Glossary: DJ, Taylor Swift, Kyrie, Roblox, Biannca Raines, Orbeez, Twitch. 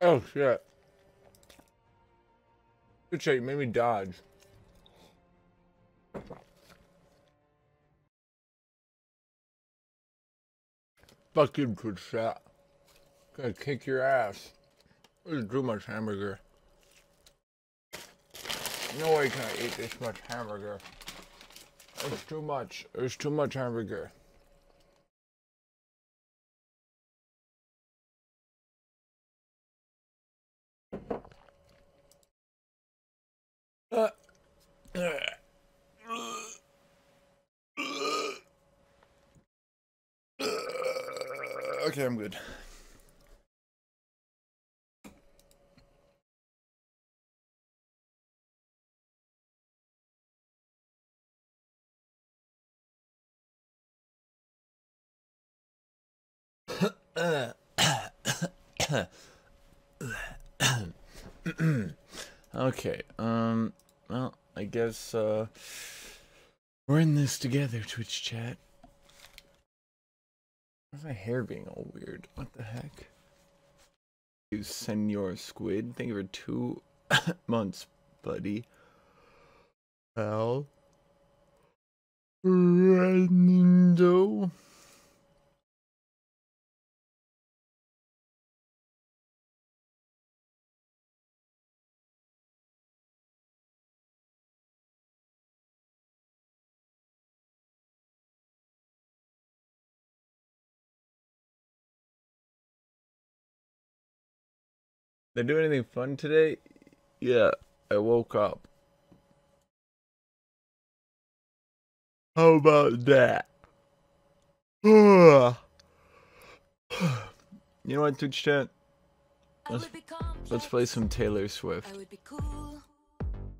Oh shit. Good shit, you made me dodge. Fuck you, good shot. Gonna kick your ass. I just drew much hamburger. No way can I eat this much hamburger. It's too much. There's too much hamburger. Okay, I'm good. Okay, well, I guess, we're in this together, Twitch chat. Why's my hair being all weird? What the heck? You Senor Squid, thank you for 2 months, buddy. Al. Rando. Did I do anything fun today? Yeah, I woke up. How about that? You know what, Twitch chat? Let's play some Taylor Swift.